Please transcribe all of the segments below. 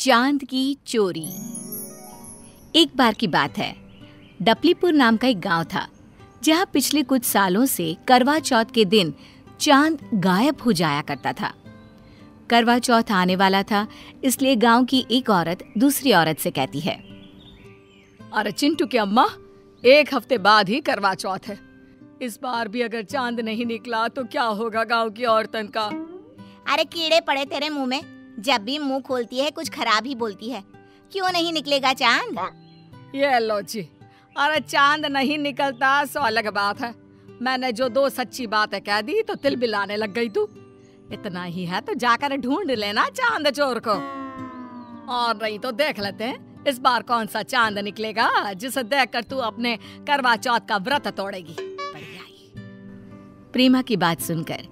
चांद की चोरी। एक बार की बात है, डपलीपुर नाम का एक गांव था जहां पिछले कुछ सालों से करवा चौथ के दिन चांद गायब हो जाया करता था। करवा चौथ आने वाला था, इसलिए गांव की एक औरत दूसरी औरत से कहती है, अरे चिंटू की अम्मा, एक हफ्ते बाद ही करवा चौथ है। इस बार भी अगर चांद नहीं निकला तो क्या होगा गांव की औरतन का। अरे कीड़े पड़े तेरे मुंह में, जब भी मुंह खोलती है कुछ खराब ही बोलती है। क्यों नहीं निकलेगा चांद? ये लो जी, अरे चांद नहीं निकलता सो अलग बात है। मैंने जो दो सच्ची बातें कह दी तो तिल बिलाने लग गई तू। इतना ही है तो जाकर ढूंढ लेना चांद चोर को, और नहीं तो देख लेते हैं इस बार कौन सा चांद निकलेगा जिसे देख कर तू अपने करवा चौथ का व्रत तोड़ेगी। प्रेमा की बात सुनकर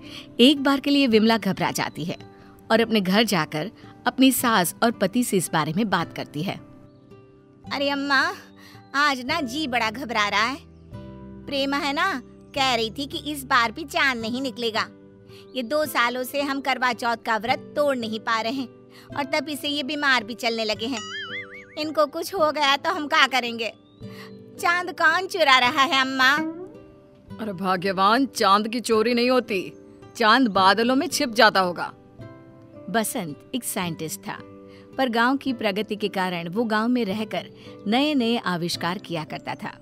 एक बार के लिए विमला घबरा जाती है और अपने घर जाकर अपनी सास और पति से इस बारे में बात करती है। अरे अम्मा, आज ना जी बड़ा घबरा रहा है। प्रेमा है ना, कह रही थी कि इस बार भी चांद नहीं निकलेगा। ये 2 सालों से हम करवा चौथ का व्रत तोड़ नहीं पा रहे हैं और तभी से ये बीमार भी चलने लगे हैं। इनको कुछ हो गया तो हम क्या करेंगे? चांद कौन चुरा रहा है अम्मा? अरे भाग्यवान, चांद की चोरी नहीं होती, चांद बादलों में छिप जाता होगा। बसंत एक साइंटिस्ट था, पर गांव की प्रगति के कारण वो गांव में रहकर नए नए आविष्कार किया करता था।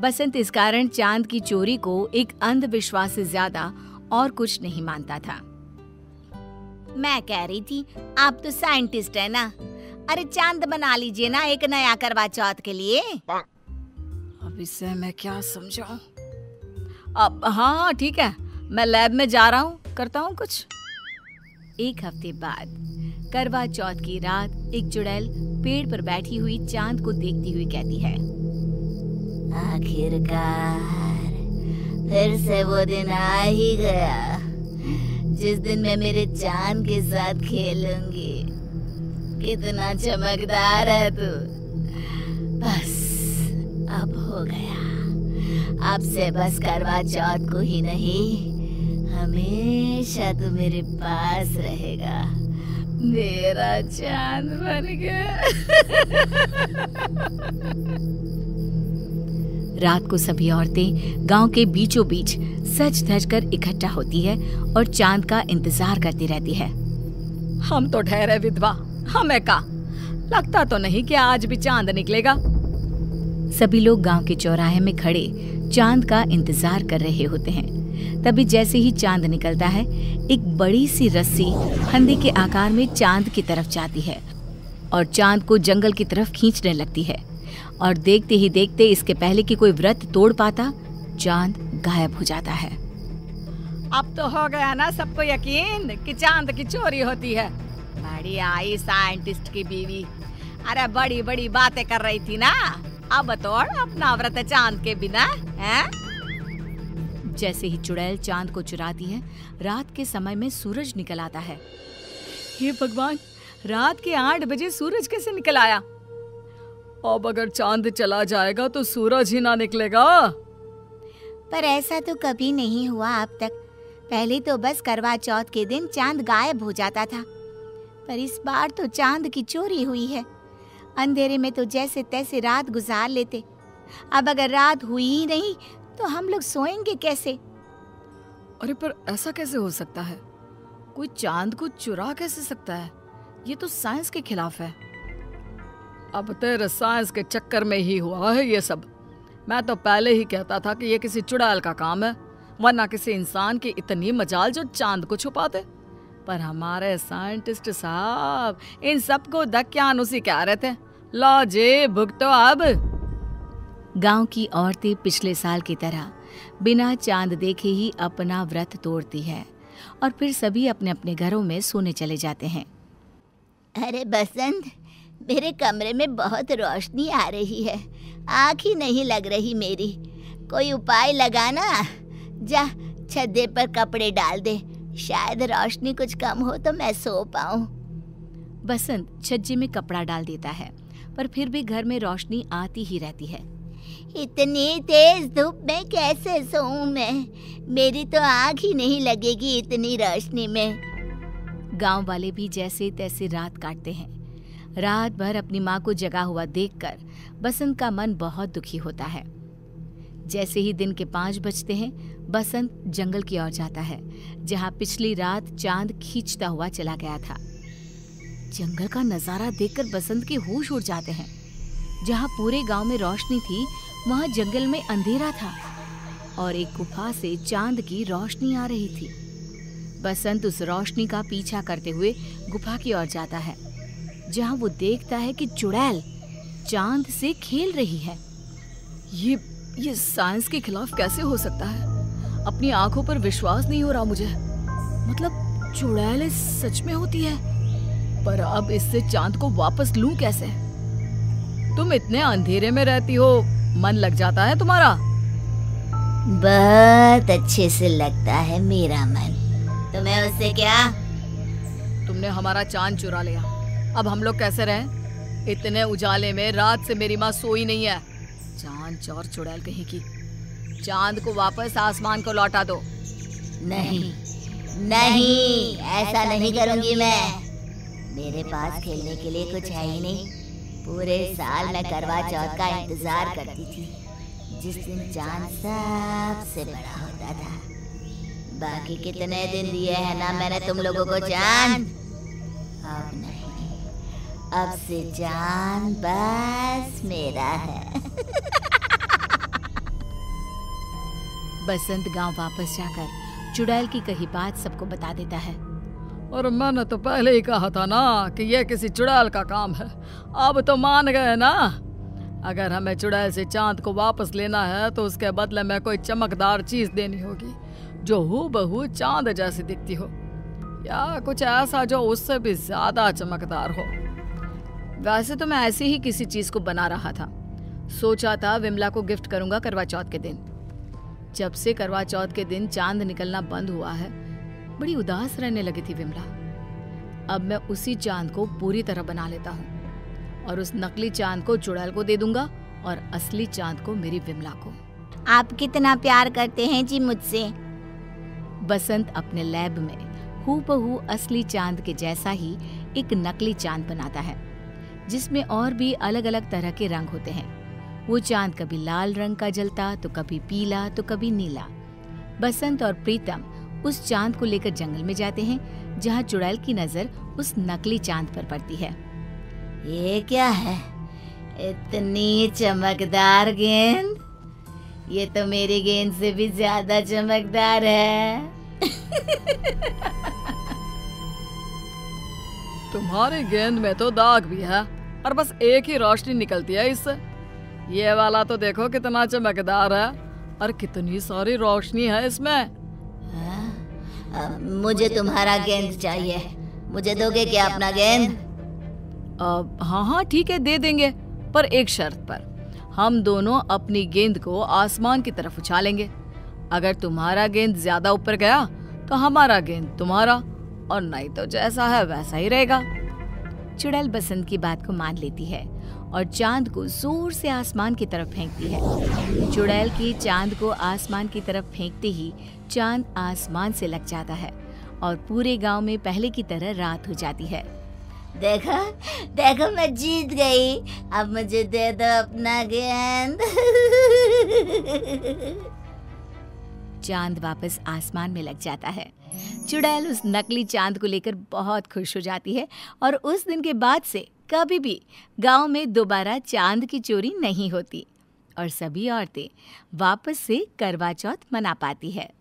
बसंत इस कारण चांद की चोरी को एक अंधविश्वास से ज्यादा और कुछ नहीं मानता था। मैं कह रही थी, आप तो साइंटिस्ट है ना, अरे चांद बना लीजिए ना एक नया करवा चौथ के लिए। अब इसे मैं क्या समझाऊं? अब हाँ ठीक है, मैं लैब में जा रहा हूँ, करता हूँ कुछ। एक हफ्ते बाद करवा चौथ की रात एक चुड़ैल पेड़ पर बैठी हुई चांद को देखती हुई कहती है, आखिरकार फिर से वो दिन आ ही गया जिस दिन मैं मेरे चांद के साथ खेलूंगी। कितना चमकदार है तू। बस अब हो गया, अब से बस करवा चौथ को ही नहीं, हमेशा तू मेरे पास रहेगा। मेरा चांद बन गया। रात को सभी औरतें गांव के बीचों बीच सज धज कर इकट्ठा होती है और चांद का इंतजार करती रहती है। हम तो ठहरे विधवा, हमें का लगता तो नहीं कि आज भी चांद निकलेगा। सभी लोग गांव के चौराहे में खड़े चांद का इंतजार कर रहे होते हैं। तभी जैसे ही चांद निकलता है, एक बड़ी सी रस्सी फंदे के आकार में चांद की तरफ जाती है और चांद को जंगल की तरफ खींचने लगती है। और देखते ही देखते, इसके पहले कि कोई व्रत तोड़ पाता, चांद गायब हो जाता है। अब तो हो गया ना सबको यकीन कि चांद की चोरी होती है। बड़ी आई साइंटिस्ट की बीवी, अरे बड़ी बड़ी बातें कर रही थी ना, अब तोड़ अपना व्रत चांद के बिना हैं? जैसे ही चुड़ैल चांद को चुराती है, रात के समय में सूरज निकल आता है। हे भगवान, रात के 8 बजे सूरज कैसे निकल आया? अब अगर चांद चला जाएगा तो सूरज ही ना निकलेगा। पर ऐसा तो कभी नहीं हुआ अब तक। पहले तो बस करवा चौथ के दिन चांद गायब हो जाता था, पर इस बार तो चांद की चोरी हुई है। अंधेरे में तो जैसे तैसे रात गुजार लेते, अब अगर रात हुई ही नहीं तो हम लोग सोएंगे कैसे? अरे पर ऐसा कैसे हो सकता है? कोई चांद को चुरा कैसे सकता है? ये तो साइंस के खिलाफ है। अब तेरे साइंस के चक्कर में ही हुआ है ये सब। मैं तो पहले ही कहता था कि ये किसी चुड़ैल का काम है, वरना किसी इंसान की इतनी मजाल जो चांद को छुपाते। पर हमारे साइंटिस्ट साहब इन सबको दक्यानुसी कह रहे थे। लो जी, भुगतो अब। गांव की औरतें पिछले साल की तरह बिना चांद देखे ही अपना व्रत तोड़ती है और फिर सभी अपने अपने घरों में सोने चले जाते हैं। अरे बसंत, मेरे कमरे में बहुत रोशनी आ रही है, आँख ही नहीं लग रही मेरी। कोई उपाय लगाना। जा छदे पर कपड़े डाल दे, शायद रोशनी कुछ कम हो तो मैं सो पाऊँ। बसंत छज्जे में कपड़ा डाल देता है, पर फिर भी घर में रोशनी आती ही रहती है। इतनी तेज धूप में कैसे सोऊं मैं? मेरी तो आँख ही नहीं लगेगी इतनी रोशनी में। गांव वाले भी जैसे तैसे रात काटते हैं। रात भर अपनी माँ को जगा हुआ देखकर बसंत का मन बहुत दुखी होता है। जैसे ही दिन के 5 बजते हैं, बसंत जंगल की ओर जाता है जहाँ पिछली रात चांद खींचता हुआ चला गया था। जंगल का नज़ारा देखकर बसंत के होश उड़ जाते हैं। जहाँ पूरे गांव में रोशनी थी, वहाँ जंगल में अंधेरा था और एक गुफा से चांद की रोशनी आ रही थी। बसंत उस रोशनी का पीछा करते हुए गुफा की ओर जाता है जहाँ वो देखता है कि चुड़ैल चांद से खेल रही है। ये साइंस के खिलाफ कैसे हो सकता है? अपनी आंखों पर विश्वास नहीं हो रहा मुझे। मतलब चुड़ैल सच में होती है, पर अब इससे चांद को वापस लूं कैसे? तुम इतने अंधेरे में रहती हो, मन लग जाता है तुम्हारा? बहुत अच्छे से लगता है मेरा मन। तुम्हें उससे क्या? तुमने हमारा चांद चुरा लिया, अब हम लोग कैसे रहें? इतने उजाले में रात से मेरी माँ सोई नहीं है। चांद चोर चुड़ैल कहीं की, चांद को वापस आसमान को लौटा दो। नहीं, ऐसा नहीं करूंगी मैं। मेरे पास खेलने के लिए कुछ है ही नहीं। पूरे साल मैं करवा चौथ का इंतजार करती थी, जिस दिन चांद सबसे बड़ा होता था। बाकी कितने दिन दिए हैं ना मैंने तुम लोगों को चांद। अब नहीं, अब से जान बस मेरा है। बसंत गांव वापस जाकर चुड़ैल की कही बात सबको बता देता है। और मैंने तो पहले ही कहा था ना कि यह किसी चुड़ैल का काम है। अब तो मान गए ना। अगर हमें चुड़ैल से चांद को वापस लेना है तो उसके बदले में कोई चमकदार चीज देनी होगी जो हूबहू चांद जैसी दिखती हो, या कुछ ऐसा जो उससे भी ज्यादा चमकदार हो। वैसे तो मैं ऐसे ही किसी चीज़ को बना रहा था, सोचा था विमला को गिफ्ट करूंगा करवा चौथ के दिन। जब से करवा चौथ के दिन चांद निकलना बंद हुआ है, बड़ी उदास रहने लगी थी विमला। अब मैं उसी चांद को पूरी तरह बना लेता हूँ और उस नकली चांद को चुड़ैल को दे दूंगा और असली चांद को मेरी विमला को। आप कितना प्यार करते हैं जी मुझसे। बसंत अपने लैब में हूबहू असली चांद के जैसा ही एक नकली चांद बनाता है जिसमें और भी अलग अलग तरह के रंग होते हैं। वो चांद कभी लाल रंग का जलता, तो कभी पीला, तो कभी नीला। बसंत और प्रीतम उस चांद को लेकर जंगल में जाते हैं जहाँ चुड़ैल की नजर उस नकली चांद पर पड़ती है। ये क्या है, इतनी चमकदार गेंद? ये तो मेरी गेंद से भी ज्यादा चमकदार है। तुम्हारी गेंद में तो दाग भी है और बस एक ही रोशनी निकलती है इससे। ये वाला तो देखो कितना चमकदार है और कितनी सारी रोशनी है इसमें। मुझे तुम्हारा गेंद चाहिए। मुझे दोगे क्या अपना गेंद? हाँ, ठीक है, दे देंगे, पर एक शर्त पर। हम दोनों अपनी गेंद को आसमान की तरफ उछालेंगे। अगर तुम्हारा गेंद ज्यादा ऊपर गया तो हमारा गेंद तुम्हारा, और नहीं तो जैसा है वैसा ही रहेगा। चुड़ैल बसंत की बात को मान लेती है और चांद को जोर से आसमान की तरफ फेंकती है। चुड़ैल की चांद को आसमान की तरफ फेंकते ही चांद आसमान से लग जाता है और पूरे गांव में पहले की तरह रात हो जाती है। देखो देखो, मैं जीत गई। अब मुझे दे दो अपना गेंद। चांद वापस आसमान में लग जाता है। चुड़ैल उस नकली चांद को लेकर बहुत खुश हो जाती है और उस दिन के बाद से कभी भी गांव में दोबारा चांद की चोरी नहीं होती और सभी औरतें वापस से करवा चौथ मना पाती है।